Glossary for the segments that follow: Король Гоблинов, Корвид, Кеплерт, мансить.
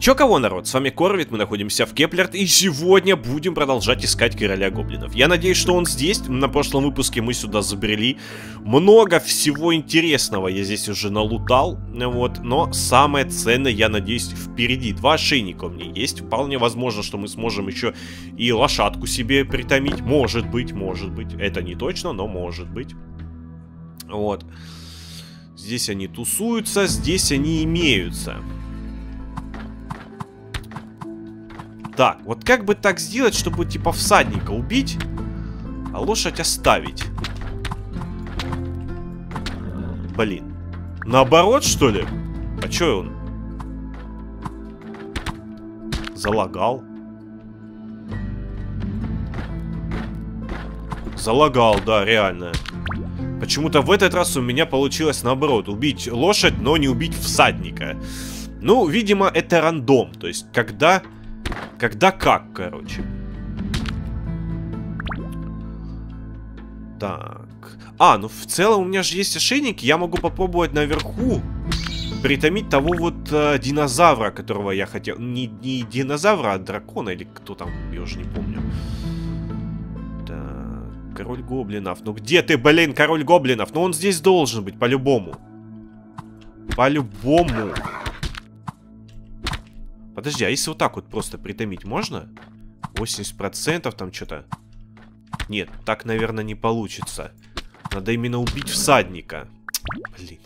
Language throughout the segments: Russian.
Чё кого, народ, с вами Корвид, мы находимся в Кеплерт, и сегодня будем продолжать искать Короля Гоблинов. Я надеюсь, что он здесь. На прошлом выпуске мы сюда забрели. Много всего интересного я здесь уже налутал, вот, но самое ценное, я надеюсь, впереди. Два ошейника у меня есть, вполне возможно, что мы сможем еще и лошадку себе притомить. Может быть, это не точно, но может быть. Вот. Здесь они тусуются, здесь они имеются. Так, вот как бы так сделать, чтобы типа всадника убить, а лошадь оставить? Блин. Наоборот, что ли? А чё он? Залагал. Залагал, да, реально. Почему-то в этот раз у меня получилось наоборот. Убить лошадь, но не убить всадника. Ну, видимо, это рандом. То есть, когда как, короче. Так. А, ну в целом у меня же есть ошейник. Я могу попробовать наверху притомить того вот динозавра, которого я хотел. Не динозавра, а дракона. Или кто там, я уже не помню. Так, Король Гоблинов. Ну где ты, блин, Король Гоблинов? Ну он здесь должен быть, по-любому. По-любому. Подожди, а если вот так вот просто притомить можно? 80% там что-то. Нет, так, наверное, не получится. Надо именно убить всадника. Блин.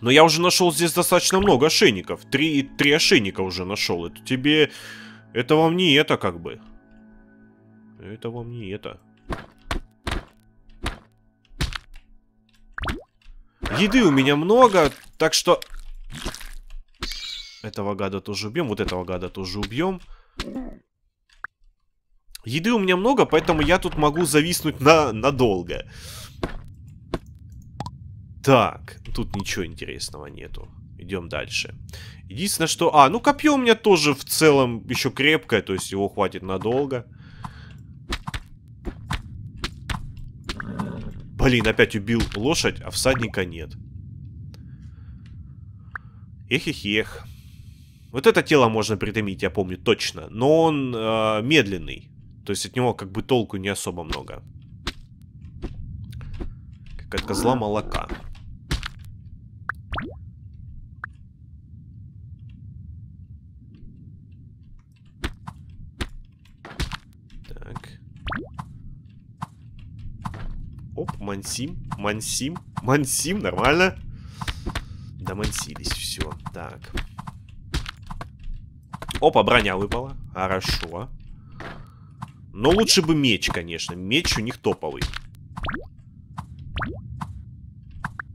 Но я уже нашел здесь достаточно много ошейников. Три ошейника уже нашел. Это тебе... Это вам не это, как бы. Это вам не это. Еды у меня много, так что... Этого гада тоже убьем, вот этого гада тоже убьем. Еды у меня много, поэтому я тут могу зависнуть надолго. Так, тут ничего интересного нету. Идем дальше. Единственное, что... А, ну копье у меня тоже в целом еще крепкое, то есть его хватит надолго. Блин, опять убил лошадь, а всадника нет. Эх-эх-эх. Вот это тело можно притомить, я помню точно. Но он медленный. То есть от него как бы толку не особо много. Как от козла молока. Так. Оп, мансим, мансим, мансим, нормально. Домансились, все. Так. Опа, броня выпала. Хорошо. Но лучше бы меч, конечно. Меч у них топовый.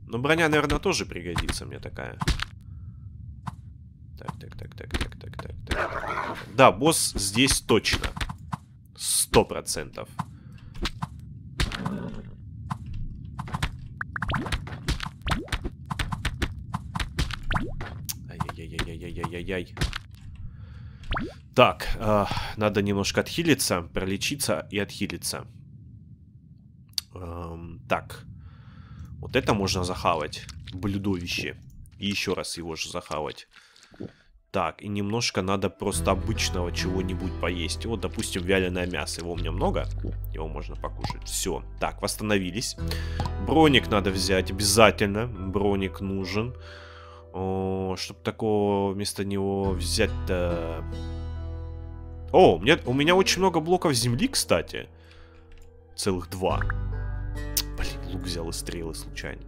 Но броня, наверное, тоже пригодится мне такая. Так. Да, босс здесь точно. 100%. Ай-яй-яй-яй-яй-яй-яй-яй. Так, надо немножко отхилиться, пролечиться и отхилиться. Так. Вот это можно захавать. Блюдовище. И еще раз его же захавать. Так, и немножко надо просто обычного чего-нибудь поесть. Вот, допустим, вяленое мясо. Его у меня много. Его можно покушать. Все. Так, восстановились. Броник надо взять обязательно. Броник нужен. Чтобы такого вместо него взять-то... О, у меня очень много блоков земли, кстати. Целых 2. Блин, лук взял и стрелы случайно.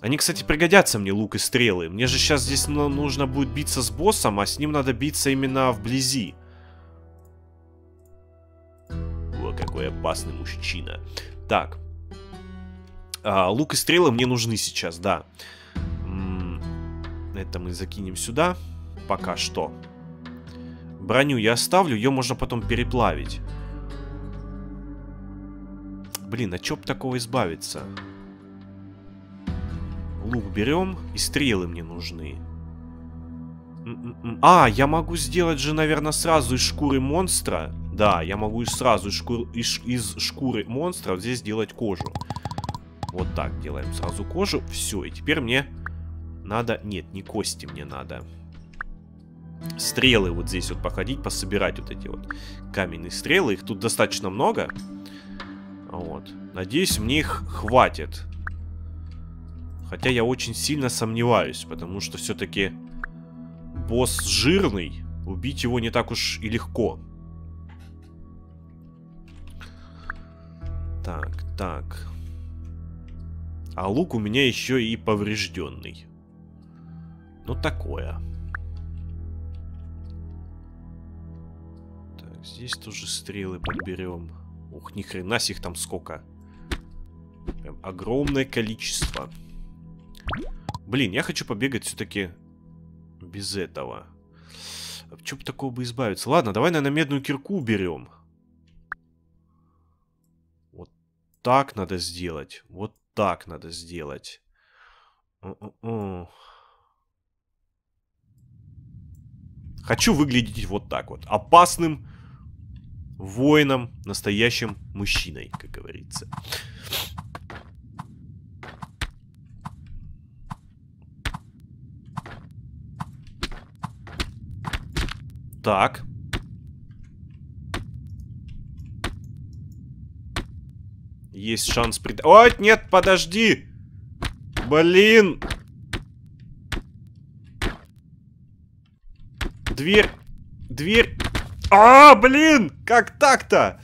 Они, кстати, пригодятся мне, лук и стрелы. Мне же сейчас здесь нужно будет биться с боссом, а с ним надо биться именно вблизи. О, какой опасный мужчина. Так. Лук и стрелы мне нужны сейчас, да. Это мы закинем сюда. Пока что. Броню я оставлю, ее можно потом переплавить. Блин, а чё б такого избавиться? Лук берем, и стрелы мне нужны. А, я могу сделать же, наверное, сразу из шкуры монстра. Да, я могу сразу из шкуры монстра вот здесь делать кожу. Вот так делаем сразу кожу. Все, и теперь мне Надо... Нет, не кости мне надо. Стрелы вот здесь вот походить, пособирать вот эти вот каменные стрелы. Их тут достаточно много. Вот. Надеюсь, мне их хватит. Хотя я очень сильно сомневаюсь, потому что все-таки босс жирный. Убить его не так уж и легко. Так, так. А лук у меня еще и поврежденный. Ну, такое. Так, здесь тоже стрелы подберем. Ух, ни хрена сих там сколько. Прям огромное количество. Блин, я хочу побегать все-таки без этого. А почему бы такого бы избавиться? Ладно, давай, наверное, медную кирку берем. Вот так надо сделать. Вот так надо сделать. О-о-о. Хочу выглядеть вот так вот. Опасным воином, настоящим мужчиной, как говорится. Так. Есть шанс пред... Ой, нет, подожди! Блин! Дверь! Дверь! А, блин! Как так-то?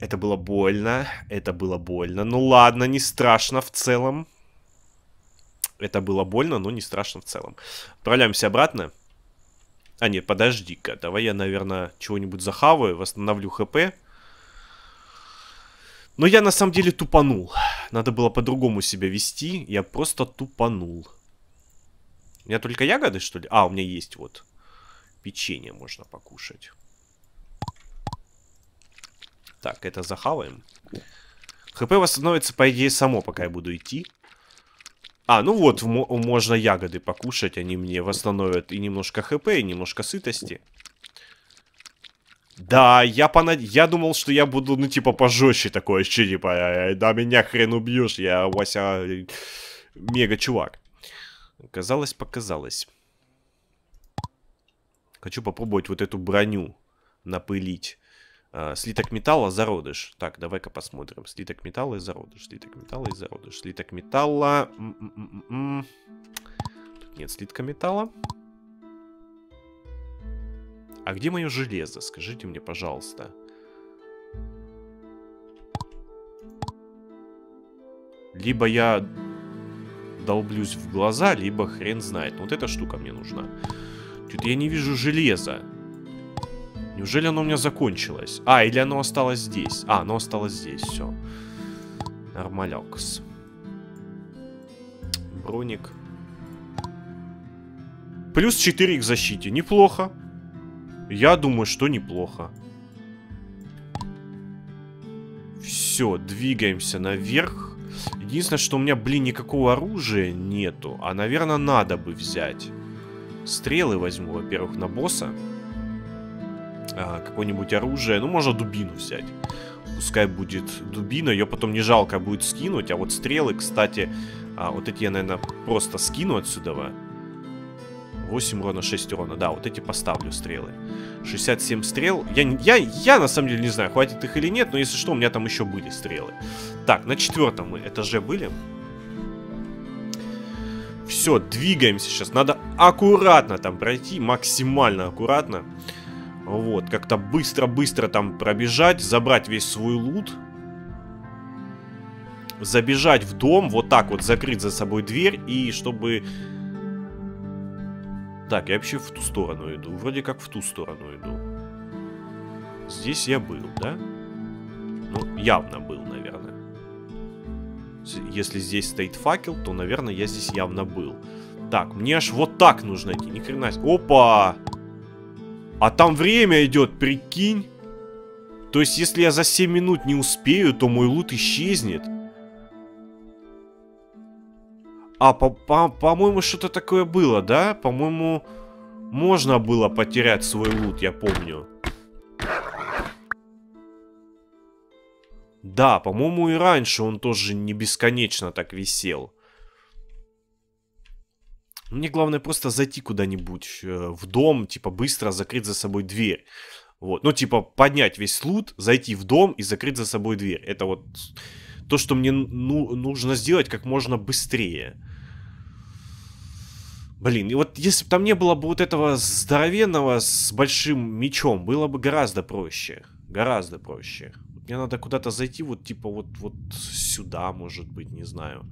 Это было больно. Это было больно. Ну ладно, не страшно в целом. Это было больно, но не страшно в целом. Отправляемся обратно. А, нет, подожди-ка. Давай я, наверное, чего-нибудь захаваю, восстановлю ХП. Но я на самом деле тупанул. Надо было по-другому себя вести. Я просто тупанул. У меня только ягоды, что ли? А, у меня есть вот. Печенье можно покушать. Так, это захаваем. ХП восстановится, по идее, само, пока я буду идти. А, ну вот, можно ягоды покушать. Они мне восстановят и немножко ХП, и немножко сытости. Да, я думал, что я буду, ну, типа, пожестче такое. Че, типа, да меня хрен убьешь. Я, Вася, мега чувак. Казалось, показалось. Хочу попробовать вот эту броню напылить. Слиток металла, зародыш. Так, давай-ка посмотрим. Слиток металла и зародыш. Слиток металла и зародыш. Слиток металла. Тут нет слитка металла. А где мое железо? Скажите мне, пожалуйста. Либо я долблюсь в глаза, либо хрен знает. Вот эта штука мне нужна. Что-то я не вижу железа. Неужели оно у меня закончилось? А, или оно осталось здесь? А, оно осталось здесь, все. Нормалякс. Броник. Плюс 4 к защите. Неплохо. Я думаю, что неплохо. Все, двигаемся наверх. Единственное, что у меня, блин, никакого оружия нету. А, наверное, надо бы взять. Стрелы возьму, во-первых, на босса. Какое-нибудь оружие. Ну, можно дубину взять. Пускай будет дубина. Ее потом не жалко будет скинуть. А вот стрелы, кстати, вот эти я, наверное, просто скину отсюда. 8 урона, 6 урона. Да, вот эти поставлю стрелы. 67 стрел. Я на самом деле не знаю, хватит их или нет. Но если что, у меня там еще были стрелы. Так, на 4-м этаже были. Все, двигаемся сейчас. Надо аккуратно там пройти. Максимально аккуратно. Вот, как-то быстро-быстро там пробежать, забрать весь свой лут. Забежать в дом, вот так вот закрыть за собой дверь. И чтобы... Так, я вообще в ту сторону иду. Вроде как в ту сторону иду. Здесь я был, да? Ну, явно был, наверное. Если здесь стоит факел, то, наверное, я здесь явно был. Так, мне аж вот так нужно идти. Ни хрена себе. Опа! А там время идет, прикинь. То есть, если я за 7 минут не успею, то мой лут исчезнет. А, по-моему, что-то такое было, да? По-моему, можно было потерять свой лут, я помню. Да, по-моему, и раньше он тоже не бесконечно так висел. Мне главное просто зайти куда-нибудь в дом, типа быстро закрыть за собой дверь. Вот, ну типа поднять весь лут, зайти в дом и закрыть за собой дверь. Это вот то, что мне нужно сделать как можно быстрее. Блин, и вот если бы там не было бы вот этого здоровенного с большим мечом, было бы гораздо проще. Гораздо проще. Мне надо куда-то зайти, вот типа вот сюда, может быть, не знаю.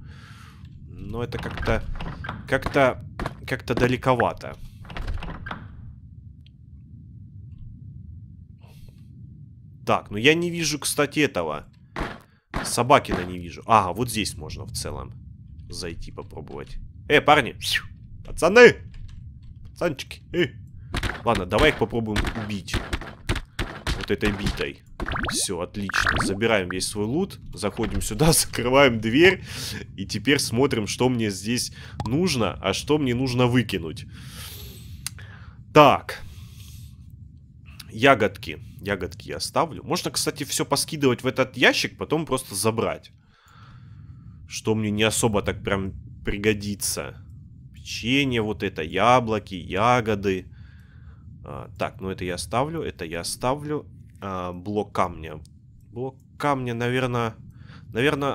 Но это как-то далековато. Так, ну я не вижу, кстати, этого. Собакина не вижу. Ага, вот здесь можно в целом зайти попробовать. Парни! Пацаны! Пацанчики! Ладно, давай их попробуем убить. Вот этой битой. Все, отлично. Забираем весь свой лут. Заходим сюда, закрываем дверь. И теперь смотрим, что мне здесь нужно, а что мне нужно выкинуть. Так. Ягодки. Ягодки я оставлю. Можно, кстати, все поскидывать в этот ящик, потом просто забрать. Что мне не особо так прям пригодится. Печенье, вот это, яблоки, ягоды. Так, ну это я оставлю, это я оставлю. Блок камня. Блок камня, наверное,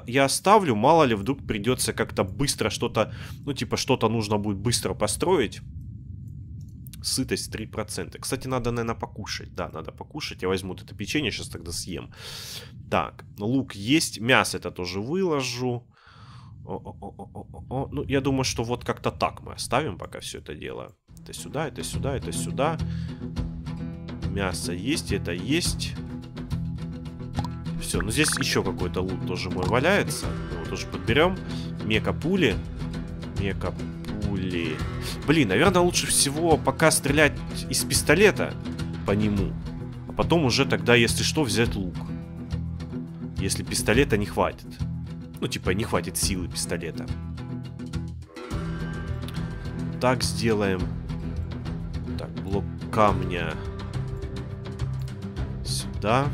я оставлю. Мало ли, вдруг придется как-то быстро что-то... Ну, типа, что-то нужно будет быстро построить. Сытость 3%. Кстати, надо, наверное, покушать. Да, надо покушать. Я возьму вот это печенье, сейчас тогда съем. Так, лук есть. Мясо это тоже выложу. Ну, я думаю, что вот как-то так мы оставим пока все это дело. Это сюда, это сюда, это сюда. Мясо есть, это есть. Все, ну здесь еще какой-то лут тоже мой валяется. Его тоже подберем. Мека-пули. Мека-пули. Блин, наверное, лучше всего пока стрелять из пистолета по нему. А потом уже тогда, если что, взять лук. Если пистолета не хватит. Ну, типа, не хватит силы пистолета. Так сделаем. Так, блок камня. Да.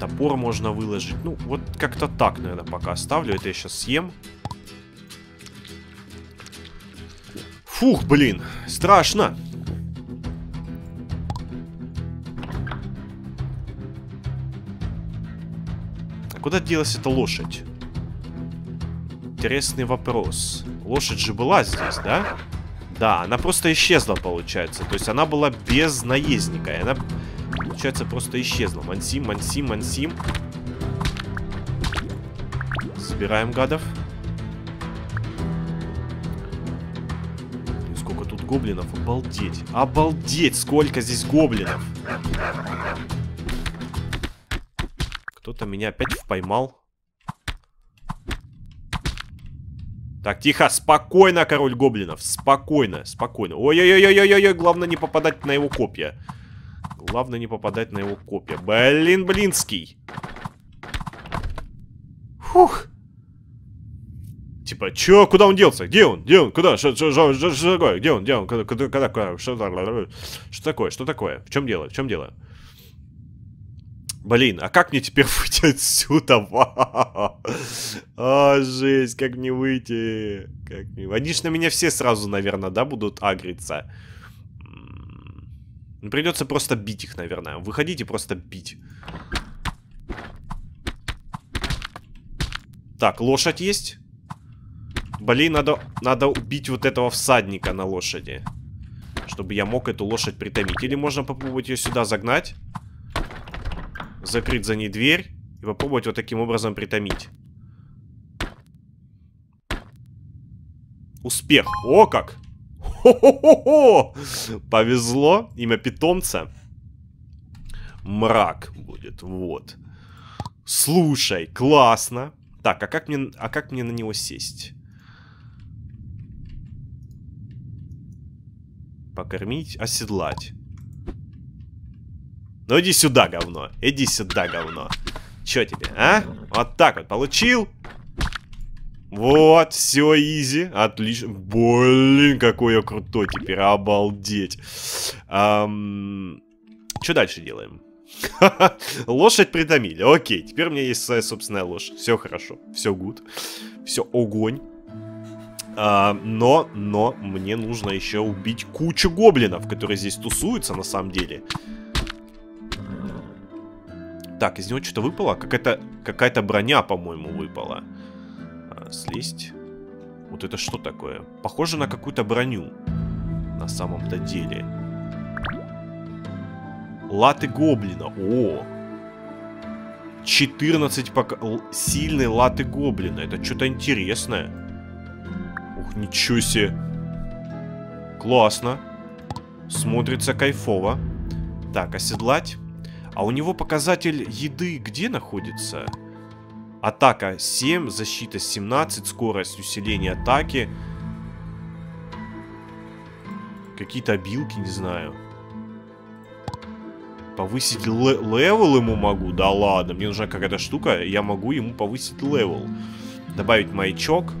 Топор можно выложить. Ну, вот как-то так, наверное, пока оставлю. Это я сейчас съем. Фух, блин, страшно. А куда делась эта лошадь? Интересный вопрос. Лошадь же была здесь, да? Да, она просто исчезла, получается. То есть она была без наездника. И она, получается, просто исчезла. Мансим, мансим, мансим. Собираем гадов. И сколько тут гоблинов? Обалдеть. Обалдеть, сколько здесь гоблинов. Кто-то меня опять поймал. Так, тихо, спокойно, король гоблинов. Спокойно, спокойно. Ой-ой-ой-ой-ой-ой, главное не попадать на его копья. Главное не попадать на его копья. Блин, блинский. Фух. Типа, чё, куда он делся? Где он? Где он? Куда? Что такое? Где он? Где он? Куда? Что такое? Что такое? В чем дело? В чем дело? Блин, а как мне теперь выйти отсюда? А, жесть, как мне выйти? Они ж на меня все сразу, наверное, да, будут агриться. Придется просто бить их, наверное. Выходите просто бить. Так, лошадь есть? Блин, надо убить вот этого всадника на лошади. Чтобы я мог эту лошадь притомить. Или можно попробовать ее сюда загнать. Закрыть за ней дверь и попробовать вот таким образом притомить. Успех! О, как! Хо-хо-хо-хо! Повезло! Имя питомца. Мрак будет, вот. Слушай, классно! Так, а как мне на него сесть? Покормить, оседлать. Ну иди сюда, говно. Иди сюда, говно. Чё тебе, а? Вот так вот. Получил. Вот, все, изи. Отлично. Блин, какой я крутой теперь. Обалдеть. Чё дальше делаем? Лошадь притомили. Окей, теперь у меня есть своя собственная лошадь. Все хорошо. Все гуд. Все огонь. Но мне нужно еще убить кучу гоблинов, которые здесь тусуются на самом деле. Так, из него что-то выпало? Какая-то броня, по-моему, выпала. Слезть. Вот это что такое? Похоже на какую-то броню. На самом-то деле. Латы гоблина. О! 14 пока... Сильные латы гоблина. Это что-то интересное. Ух, ничего себе. Классно. Смотрится кайфово. Так, оседлать. А у него показатель еды где находится? Атака 7, защита 17, скорость, усиление атаки. Какие-то обилки, не знаю. Повысить левел ему могу? Да ладно, мне нужна какая-то штука. Я могу ему повысить левел. Добавить маячок.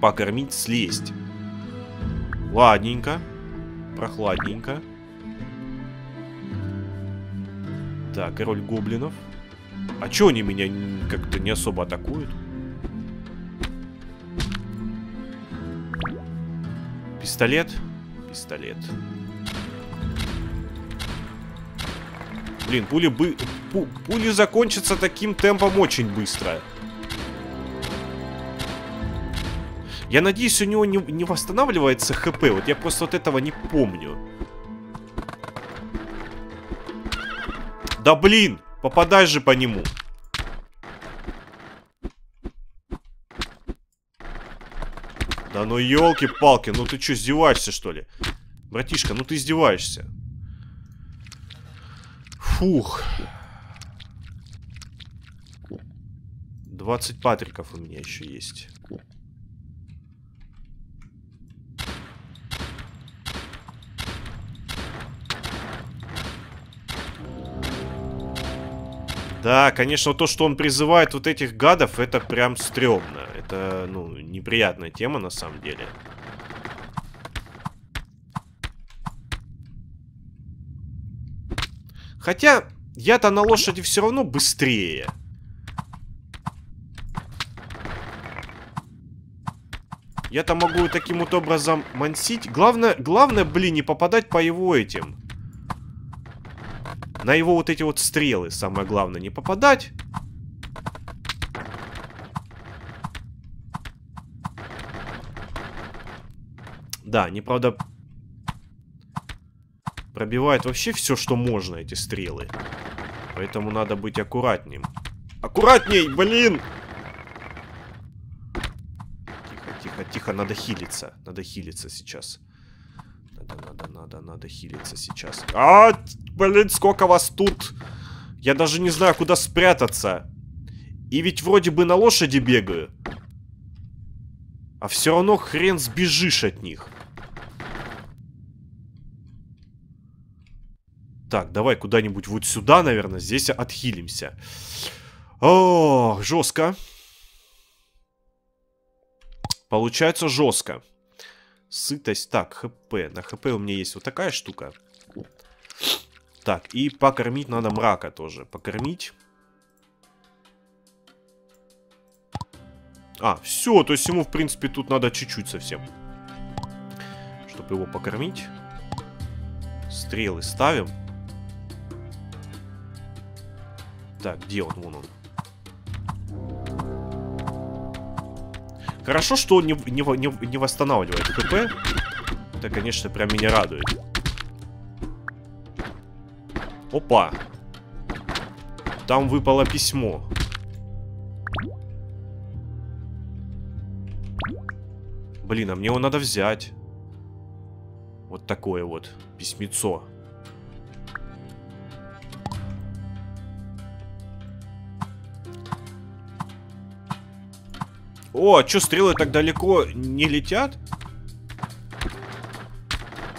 Покормить, слезть. Ладненько. Прохладненько. Так, король гоблинов. А чё они меня как-то не особо атакуют? Пистолет. Пистолет. Блин, пули закончатся таким темпом очень быстро. Я надеюсь, у него не восстанавливается ХП. Вот я просто вот этого не помню. Да блин! Попадай же по нему. Да ну елки-палки, ну ты что, издеваешься, что ли? Братишка, ну ты издеваешься. Фух. 20 патриков у меня еще есть. Да, конечно, то, что он призывает вот этих гадов, это прям стрёмно. Это, ну, неприятная тема на самом деле. Хотя, я-то на лошади все равно быстрее. Я-то могу таким вот образом мансить. Главное, блин, не попадать по его этим... На его вот эти вот стрелы, самое главное, не попадать. Да, они, правда, пробивают вообще все, что можно, эти стрелы. Поэтому надо быть аккуратнее. Аккуратней, блин! Тихо, тихо, тихо, надо хилиться. Надо хилиться сейчас. Надо хилиться сейчас. А, блин, сколько вас тут! Я даже не знаю, куда спрятаться. И ведь вроде бы на лошади бегаю. А все равно хрен сбежишь от них. Так, давай куда-нибудь вот сюда, наверное. Здесь отхилимся. О, жестко. Получается жестко. Сытость. Так, ХП. На ХП у меня есть вот такая штука. Так, и покормить надо мрака тоже. Покормить. А, все. То есть ему, в принципе, тут надо чуть-чуть совсем. Чтобы его покормить. Стрелы ставим. Так, где он? Вон он. Хорошо, что он не восстанавливает ХП. Это, конечно, прям меня радует. Опа. Там выпало письмо. Блин, а мне его надо взять. Вот такое вот письмецо. О, а чё, стрелы так далеко не летят?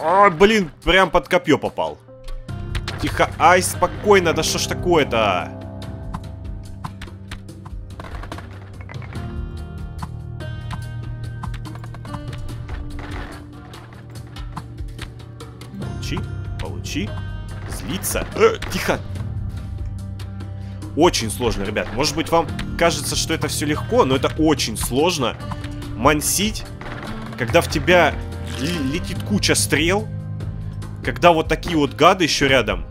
А, блин, прям под копье попал. Тихо, ай, спокойно, да что ж такое-то? Получи, получи, злиться. Тихо. Очень сложно, ребят. Может быть, вам кажется, что это все легко, но это очень сложно. мансить, когда в тебя летит куча стрел, когда вот такие вот гады еще рядом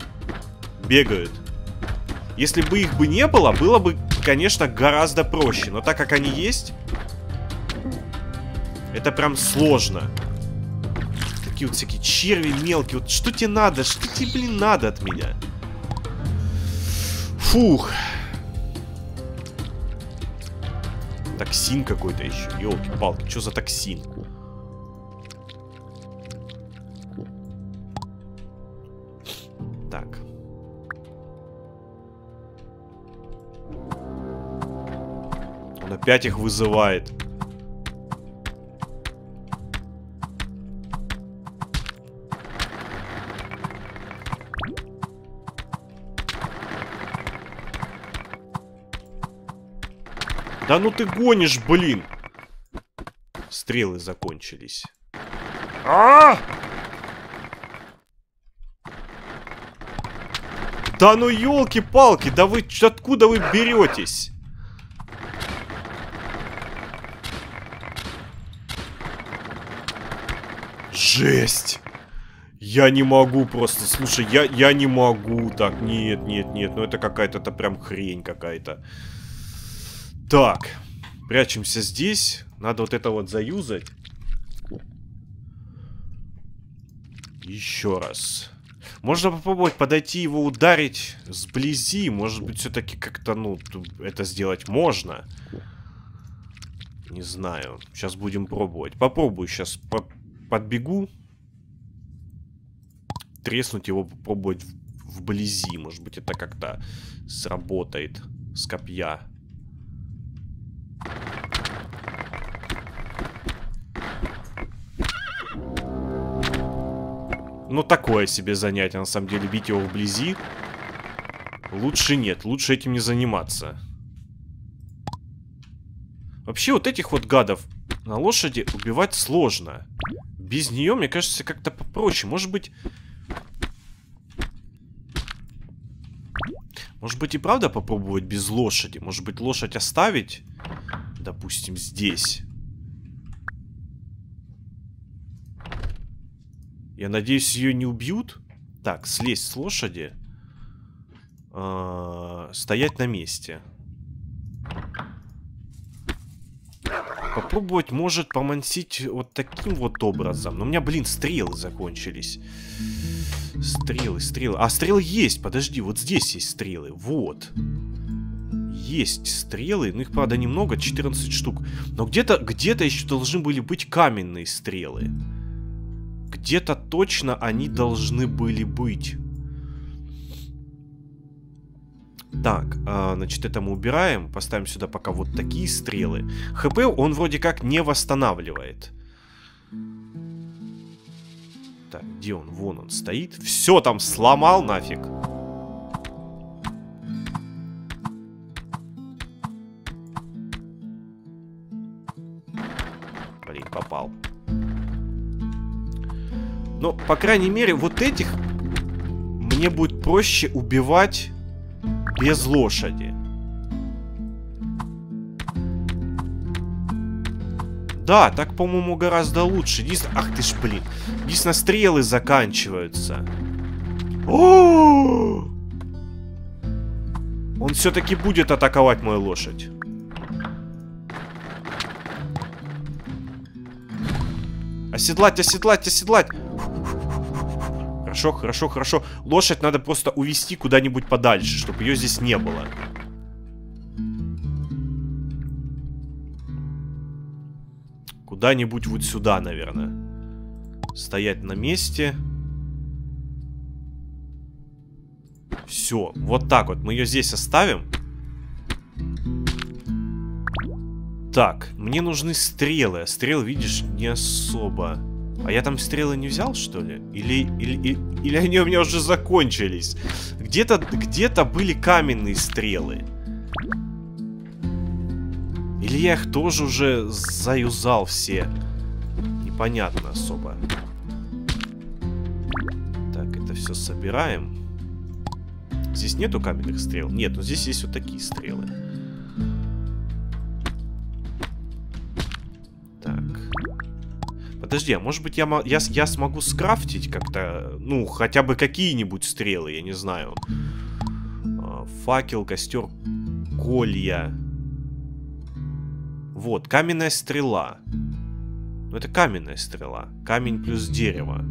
бегают. Если бы их бы не было, было бы, конечно, гораздо проще. Но так как они есть, это прям сложно. Такие вот всякие черви мелкие. Вот что тебе надо? Что тебе, блин, надо от меня? Фух. Токсин какой-то еще. Ёлки-палки, что за токсин? Так. Он опять их вызывает. Да ну ты гонишь, блин! Стрелы закончились. А-а-а! Да ну елки-палки, да вы откуда вы беретесь? Жесть! Я не могу просто, слушай, я не могу так, нет, нет, нет, ну это какая-то, это прям хрень какая-то. Так, прячемся здесь. Надо вот это вот заюзать. Еще раз. Можно попробовать подойти его ударить сблизи. Может быть, все-таки как-то, ну, это сделать можно. Не знаю. Сейчас будем пробовать. Попробую сейчас. Подбегу. Треснуть его, попробовать вблизи. Может быть, это как-то сработает с копья. Ну, такое себе занятие, на самом деле, бить его вблизи. Лучше нет, лучше этим не заниматься. Вообще, вот этих вот гадов на лошади убивать сложно. Без нее, мне кажется, как-то попроще. Может быть, и правда попробовать без лошади? Может быть, лошадь оставить, допустим, здесь? Я надеюсь, ее не убьют. Так, слезть с лошади. Стоять на месте. Попробовать, может, помансить вот таким вот образом. Но у меня, блин, стрелы закончились. Стрелы. А, стрелы есть, подожди, вот здесь есть стрелы. Вот. Есть стрелы, но их, правда, немного, 14 штук. Но где-то еще должны были быть каменные стрелы. Где-то точно они должны были быть. Так, значит, это мы убираем. Поставим сюда пока вот такие стрелы. ХП он вроде как не восстанавливает. Так, где он? Вон он стоит. Все там сломал нафиг. Блин, попал. Но, по крайней мере, вот этих мне будет проще убивать без лошади. Да, так, по-моему, гораздо лучше. Единственное... Ах ты ж, блин. Единственное, стрелы заканчиваются. О-о-о! Он все-таки будет атаковать мою лошадь. Оседлать! Хорошо. Лошадь надо просто увести куда-нибудь подальше, чтобы ее здесь не было. Куда-нибудь вот сюда, наверное. Стоять на месте. Все, вот так вот. Мы ее здесь оставим. Так, мне нужны стрелы. А стрел, видишь, не особо. А я там стрелы не взял, что ли? Или они у меня уже закончились? Где-то были каменные стрелы. Или я их тоже уже заюзал все? Непонятно особо. Так, это все собираем. Здесь нету каменных стрел? Нет, но здесь есть вот такие стрелы. подожди, а может быть я смогу скрафтить как-то, ну, хотя бы какие-нибудь стрелы, я не знаю. Факел, костер, колья. Вот, каменная стрела. Ну, это каменная стрела. Камень плюс дерево.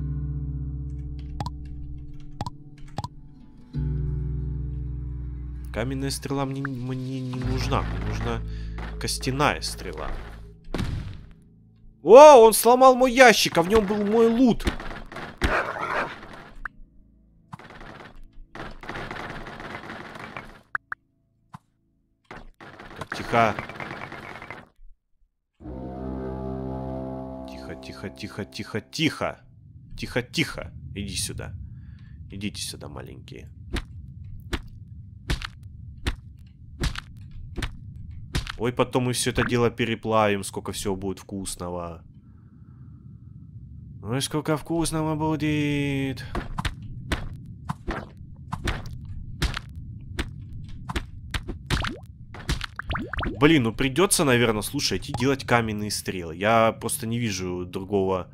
Каменная стрела мне не нужна. Мне нужна костяная стрела. О, он сломал мой ящик, а в нем был мой лут. Так, тихо. Тихо, тихо, тихо, тихо, тихо. Тихо, тихо. Иди сюда. Идите сюда, маленькие. Ой, потом мы все это дело переплавим, сколько всего будет вкусного. Ой, сколько вкусного будет. Блин, ну придется, наверное, слушай, идти делать каменные стрелы. Я просто не вижу другого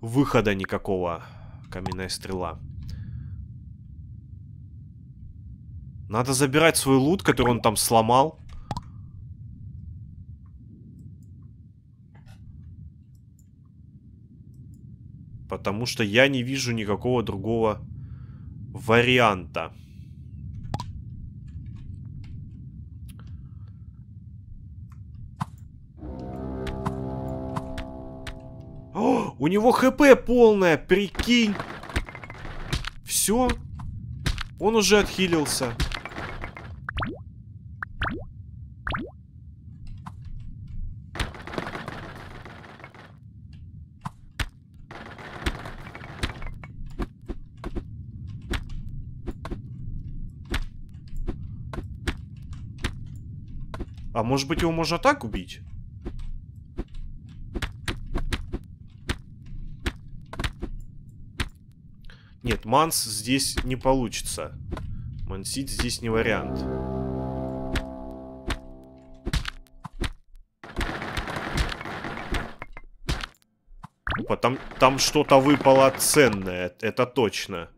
выхода никакого. Каменная стрела. Надо забирать свой лут, который он там сломал. Потому что я не вижу никакого другого варианта. О, у него ХП полное, прикинь. Все, он уже отхилился. А может быть его можно так убить? Нет, манс здесь не получится. Мансить здесь не вариант. Опа, там что-то выпало ценное, это точно.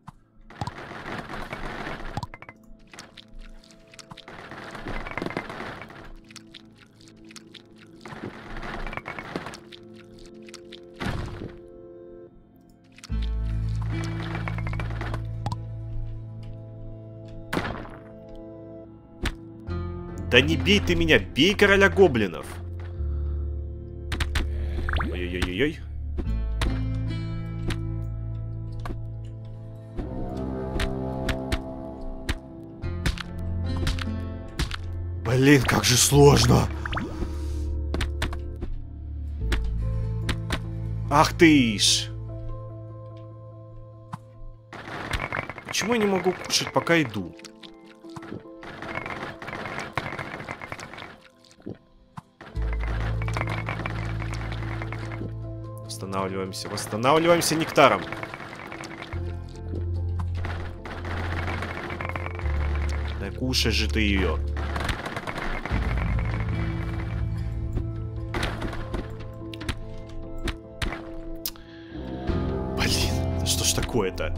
Да не бей ты меня, бей короля гоблинов. Ой-ой-ой-ой. Блин, как же сложно. Ах ты ж. Почему я не могу кушать, пока иду? Восстанавливаемся, восстанавливаемся нектаром. Да кушай же ты ее. Блин, да что ж такое-то?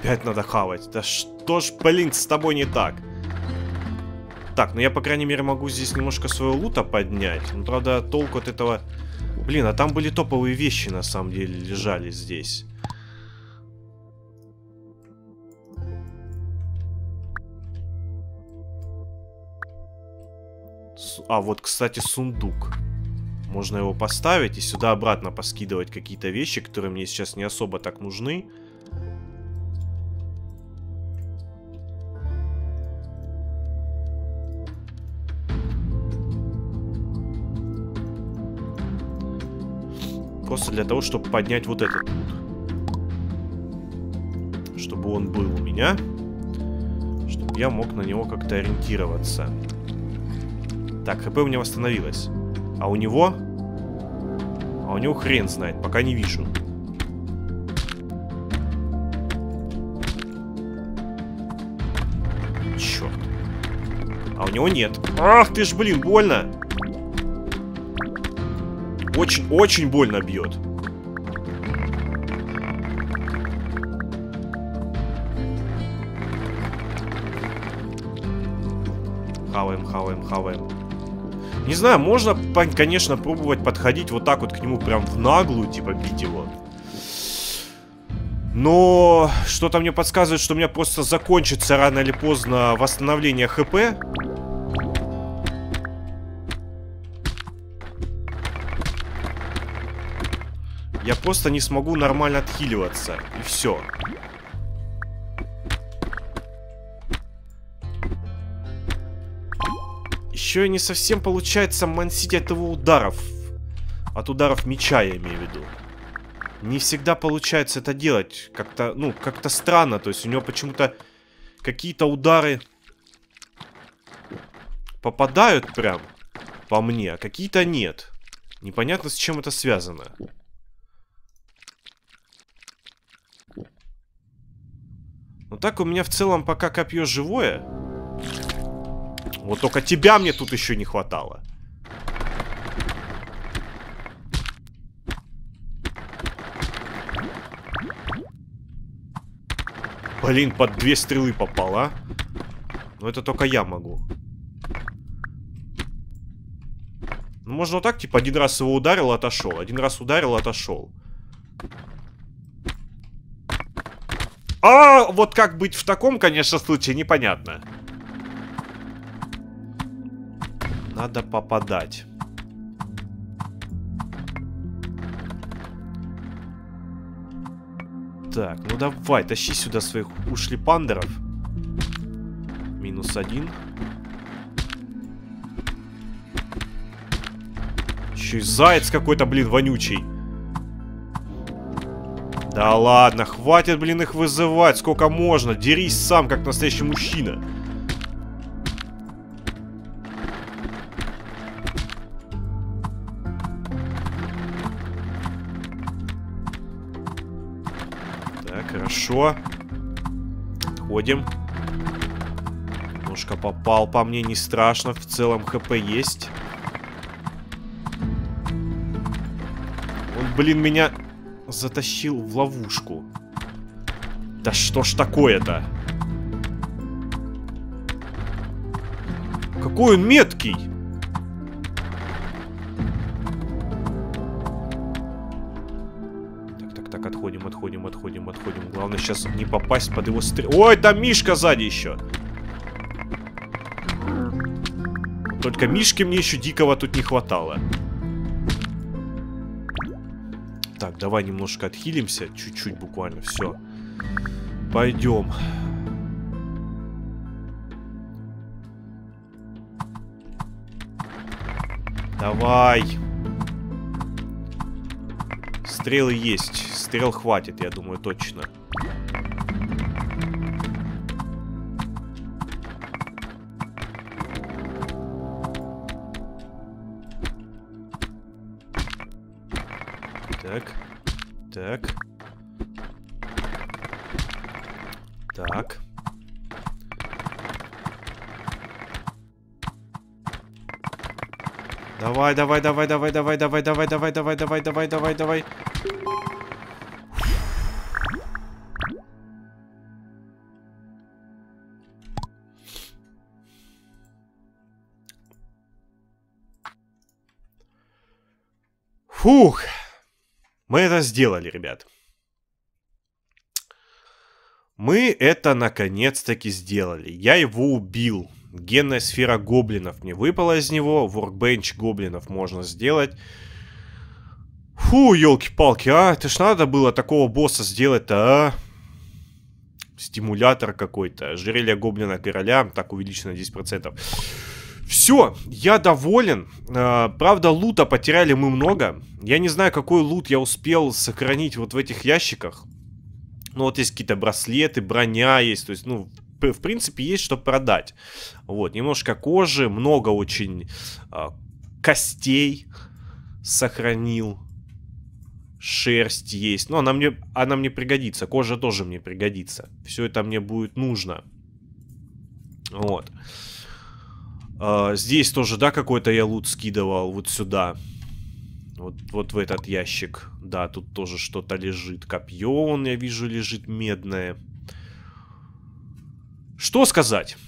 Опять надо хавать. Да что ж, блин, с тобой не так? Так, ну я, по крайней мере, могу здесь немножко своего лута поднять. Ну, правда, толку от этого... Блин, а там были топовые вещи, на самом деле, лежали здесь. А, вот, кстати, сундук. Можно его поставить и сюда обратно поскидывать какие-то вещи, которые мне сейчас не особо так нужны. Просто для того, чтобы поднять вот этот лут. Чтобы он был у меня. Чтобы я мог на него как-то ориентироваться. Так, ХП у меня восстановилось. А у него? А у него хрен знает, пока не вижу. Черт. А у него нет. Ах ты ж, блин, больно. Очень-очень больно бьет. Хаваем, хаваем, хаваем. Не знаю, можно, конечно, пробовать подходить вот так вот к нему прям в наглую, типа бить его. Но что-то мне подсказывает, что у меня просто закончится рано или поздно восстановление ХП. Я просто не смогу нормально отхиливаться. И все. Еще и не совсем получается мансить от его ударов. От ударов меча, я имею в виду. Не всегда получается это делать. Как-то, ну, как-то странно. То есть у него почему-то какие-то удары попадают прям по мне, а какие-то нет. Непонятно, с чем это связано. Но так у меня в целом пока копье живое. Вот только тебя мне тут еще не хватало. Блин, под две стрелы попал, а? Но это только я могу. Ну, можно вот так, типа, один раз его ударил, отошел. Один раз ударил, отошел. А вот как быть в таком, конечно, случае, непонятно. Надо попадать. Так, ну давай, тащи сюда своих ушлепандеров. -1. Еще и заяц какой-то, блин, вонючий. Да ладно, хватит, блин, их вызывать. Сколько можно, дерись сам, как настоящий мужчина. Хорошо. Ходим. Ножка попал по мне, не страшно. В целом ХП есть. Он, блин, меня затащил в ловушку. Да что ж такое-то? Какой он меткий! Отходим. Главное сейчас не попасть под его стрел. Ой, там Мишка сзади еще. Только Мишки мне еще дикого тут не хватало. Так, давай немножко отхилимся. Чуть-чуть буквально. Все. Пойдем. Давай. Стрелы есть. Стрел хватит, я думаю, точно. Так. Давай. Фух, мы это сделали, ребят. Мы это наконец-таки сделали. Я его убил. Генная сфера гоблинов мне выпала из него. Воркбенч гоблинов можно сделать. Фу, елки-палки, а? Это ж надо было такого босса сделать-то, а? Стимулятор какой-то. Ожерелье гоблина короля. Так, увеличено на 10%. Все, я доволен. Правда, лута потеряли мы много. Я не знаю, какой лут я успел сохранить вот в этих ящиках. Ну, вот есть какие-то браслеты, броня есть. То есть, ну, в принципе, есть что продать. Вот, немножко кожи, много очень костей сохранил. Шерсть есть. Но она мне пригодится. Кожа тоже мне пригодится. Все это мне будет нужно. Вот. Здесь тоже, да, какой-то я лут скидывал вот сюда. Вот в этот ящик. Да, тут тоже что-то лежит. Копье, он, я вижу, лежит медное. Что сказать?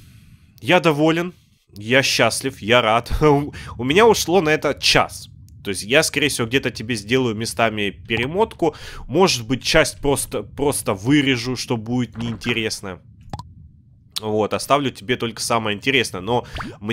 Я доволен. Я счастлив. Я рад. У меня ушло на это час. То есть я, скорее всего, где-то тебе сделаю местами перемотку. Может быть, часть просто вырежу, что будет неинтересно. Вот, оставлю тебе только самое интересное. Но у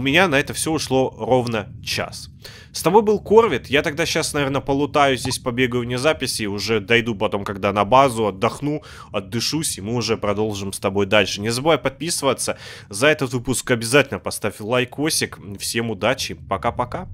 меня на это все ушло ровно час. С тобой был Корвид. Я тогда сейчас, наверное, полутаю здесь, побегаю вне записи. Уже дойду потом, когда на базу, отдохну, отдышусь. И мы уже продолжим с тобой дальше. Не забывай подписываться. За этот выпуск обязательно поставь лайкосик. Всем удачи. Пока-пока.